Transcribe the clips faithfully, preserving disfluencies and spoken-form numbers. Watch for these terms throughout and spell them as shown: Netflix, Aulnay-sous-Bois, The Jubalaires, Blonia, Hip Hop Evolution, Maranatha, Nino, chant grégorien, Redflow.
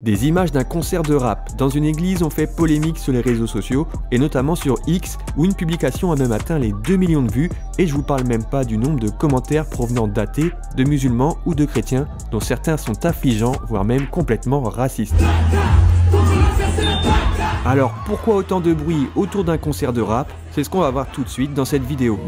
Des images d'un concert de rap dans une église ont fait polémique sur les réseaux sociaux et notamment sur X où une publication a même atteint les deux millions de vues et je vous parle même pas du nombre de commentaires provenant d'athées, de musulmans ou de chrétiens dont certains sont affligeants voire même complètement racistes. Alors pourquoi autant de bruit autour d'un concert de rap? C'est ce qu'on va voir tout de suite dans cette vidéo.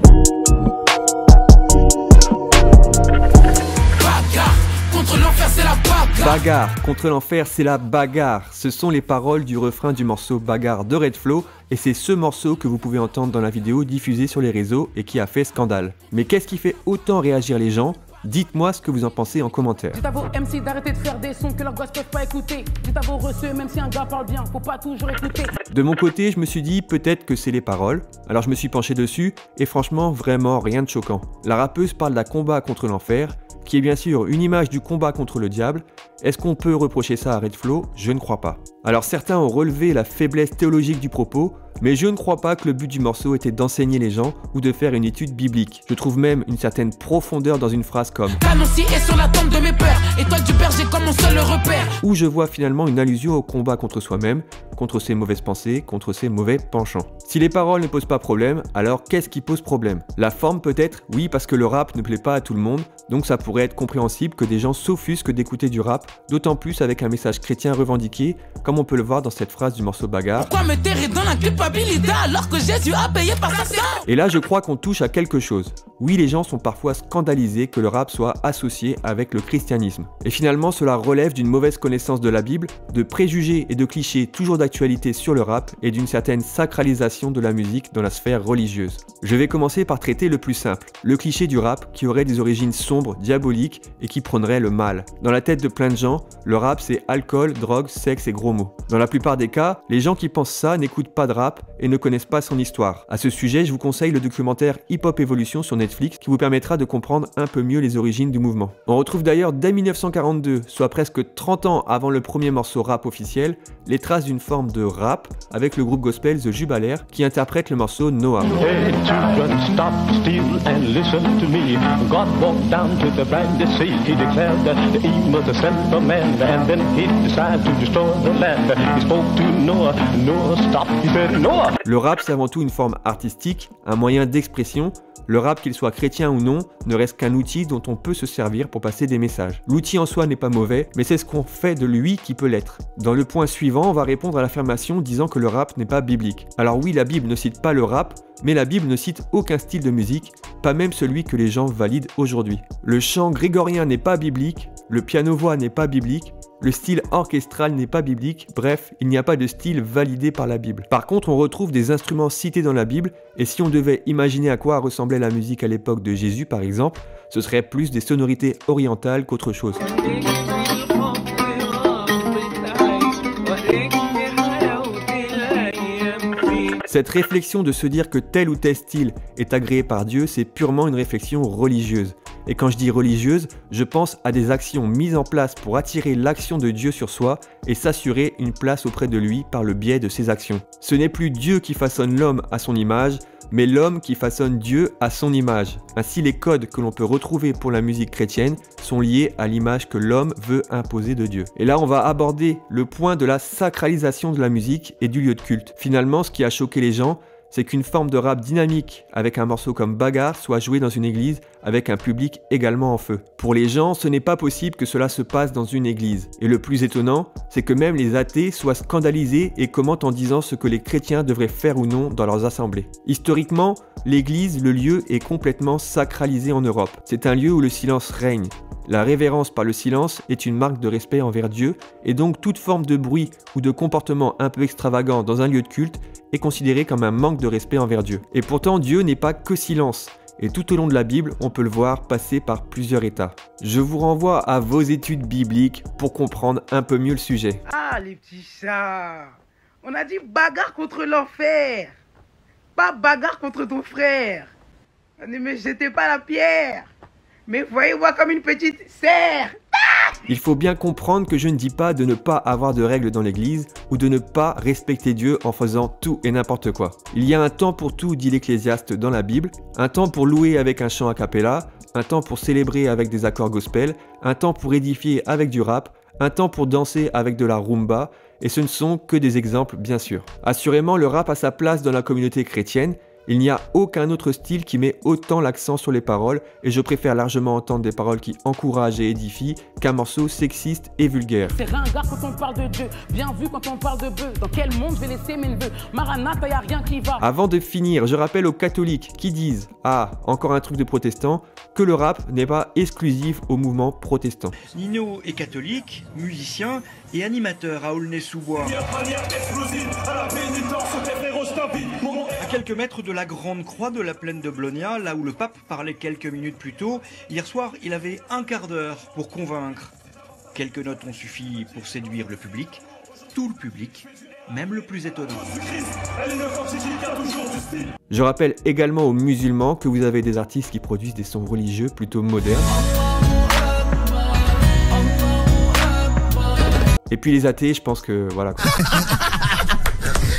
Bagarre contre l'enfer, c'est la bagarre. Ce sont les paroles du refrain du morceau Bagarre de Redflow et c'est ce morceau que vous pouvez entendre dans la vidéo diffusée sur les réseaux et qui a fait scandale. Mais qu'est-ce qui fait autant réagir les gens? Dites-moi ce que vous en pensez en commentaire. Dites à vos M C d'arrêter de faire des sons que leurs gosses peuvent pas écouter. Dites à vos reçus, même si un gars parle bien, faut pas toujours écouter. De mon côté, je me suis dit peut-être que c'est les paroles. Alors je me suis penché dessus et franchement, vraiment rien de choquant. La rappeuse parle d'un combat contre l'enfer, qui est bien sûr une image du combat contre le diable. Est-ce qu'on peut reprocher ça à Redflow? Je ne crois pas. Alors certains ont relevé la faiblesse théologique du propos, mais je ne crois pas que le but du morceau était d'enseigner les gens ou de faire une étude biblique. Je trouve même une certaine profondeur dans une phrase comme où je vois finalement une allusion au combat contre soi-même, contre ses mauvaises pensées, contre ses mauvais penchants. Si les paroles ne posent pas problème, alors qu'est-ce qui pose problème? La forme peut-être? Oui, parce que le rap ne plaît pas à tout le monde, donc ça pourrait être compréhensible que des gens s'offusquent d'écouter du rap, d'autant plus avec un message chrétien revendiqué, comme on peut le voir dans cette phrase du morceau Bagarre. Pourquoi me terrer dans la culpabilité alors que Jésus a payé par sa sang? Et là, je crois qu'on touche à quelque chose. Oui, les gens sont parfois scandalisés que le rap soit associé avec le christianisme. Et finalement, cela relève d'une mauvaise connaissance de la Bible, de préjugés et de clichés toujours d'actualité sur le rap et d'une certaine sacralisation de la musique dans la sphère religieuse. Je vais commencer par traiter le plus simple, le cliché du rap qui aurait des origines sombres, diaboliques et qui prônerait le mal. Dans la tête de plein de gens, le rap c'est alcool, drogue, sexe et gros mots. Dans la plupart des cas, les gens qui pensent ça n'écoutent pas de rap et ne connaissent pas son histoire. À ce sujet, je vous conseille le documentaire Hip Hop Evolution sur Netflix qui vous permettra de comprendre un peu mieux les origines du mouvement. On retrouve d'ailleurs dès mille neuf cent quarante-deux, soit presque trente ans avant le premier morceau rap officiel, les traces d'une forme de rap avec le groupe gospel The Jubalaires qui interprète le morceau Noah. Hey children, stop, steal and listen to me. God walked down to the blind sea. He declared that he was the son of man and then he decided to destroy the land. He spoke to Noah. Noah, stop. He said Noah. Le rap c'est avant tout une forme artistique, un moyen d'expression. Le rap, qu'il soit chrétien ou non, ne reste qu'un outil dont on peut se servir pour passer des messages. L'outil en soi n'est pas mauvais, mais c'est ce qu'on fait de lui qui peut l'être. Dans le point suivant, on va répondre à l'affirmation disant que le rap n'est pas biblique. Alors oui, la Bible ne cite pas le rap, mais la Bible ne cite aucun style de musique, pas même celui que les gens valident aujourd'hui. Le chant grégorien n'est pas biblique, le piano-voix n'est pas biblique, le style orchestral n'est pas biblique, bref, il n'y a pas de style validé par la Bible. Par contre, on retrouve des instruments cités dans la Bible, et si on devait imaginer à quoi ressemblait la musique à l'époque de Jésus par exemple, ce serait plus des sonorités orientales qu'autre chose. Cette réflexion de se dire que tel ou tel style est agréé par Dieu, c'est purement une réflexion religieuse. Et quand je dis religieuse, je pense à des actions mises en place pour attirer l'action de Dieu sur soi et s'assurer une place auprès de lui par le biais de ses actions. Ce n'est plus Dieu qui façonne l'homme à son image, mais l'homme qui façonne Dieu à son image. Ainsi, les codes que l'on peut retrouver pour la musique chrétienne sont liés à l'image que l'homme veut imposer de Dieu. Et là, on va aborder le point de la sacralisation de la musique et du lieu de culte. Finalement, ce qui a choqué les gens, c'est qu'une forme de rap dynamique avec un morceau comme Bagarre soit jouée dans une église avec un public également en feu. Pour les gens, ce n'est pas possible que cela se passe dans une église. Et le plus étonnant, c'est que même les athées soient scandalisés et commentent en disant ce que les chrétiens devraient faire ou non dans leurs assemblées. Historiquement, l'église, le lieu, est complètement sacralisé en Europe. C'est un lieu où le silence règne. La révérence par le silence est une marque de respect envers Dieu et donc toute forme de bruit ou de comportement un peu extravagant dans un lieu de culte est considéré comme un manque de respect envers Dieu. Et pourtant, Dieu n'est pas que silence. Et tout au long de la Bible, on peut le voir passer par plusieurs états. Je vous renvoie à vos études bibliques pour comprendre un peu mieux le sujet. Ah, les petits chats, on a dit bagarre contre l'enfer, pas bagarre contre ton frère. Ne me jetez pas la pierre, mais voyez-moi comme une petite serre. Il faut bien comprendre que je ne dis pas de ne pas avoir de règles dans l'église ou de ne pas respecter Dieu en faisant tout et n'importe quoi. Il y a un temps pour tout, dit l'Ecclésiaste dans la Bible, un temps pour louer avec un chant a cappella, un temps pour célébrer avec des accords gospel, un temps pour édifier avec du rap, un temps pour danser avec de la rumba, et ce ne sont que des exemples bien sûr. Assurément, le rap a sa place dans la communauté chrétienne, il n'y a aucun autre style qui met autant l'accent sur les paroles, et je préfère largement entendre des paroles qui encouragent et édifient qu'un morceau sexiste et vulgaire. C'est ringard quand on parle de Dieu, bien vu quand on parle de bœuf, dans quel monde je vais laisser mes neveux, Maranatha, y a rien qui va. Avant de finir, je rappelle aux catholiques qui disent « Ah, encore un truc de protestant », que le rap n'est pas exclusif au mouvement protestant. Nino est catholique, musicien et animateur à Aulnay-sous-Bois. À quelques mètres de la Grande Croix de la plaine de Blonia, là où le pape parlait quelques minutes plus tôt, hier soir il avait un quart d'heure pour convaincre. Quelques notes ont suffi pour séduire le public, tout le public, même le plus étonnant. Je rappelle également aux musulmans que vous avez des artistes qui produisent des sons religieux plutôt modernes. Et puis les athées, je pense que voilà.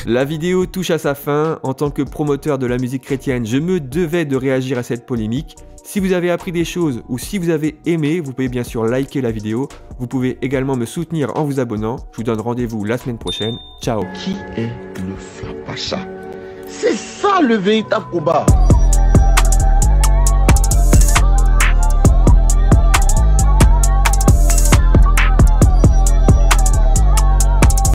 La vidéo touche à sa fin. En tant que promoteur de la musique chrétienne, je me devais de réagir à cette polémique. Si vous avez appris des choses ou si vous avez aimé, vous pouvez bien sûr liker la vidéo. Vous pouvez également me soutenir en vous abonnant. Je vous donne rendez-vous la semaine prochaine. Ciao. Qui est le flapacha ? C'est ça le véritable combat.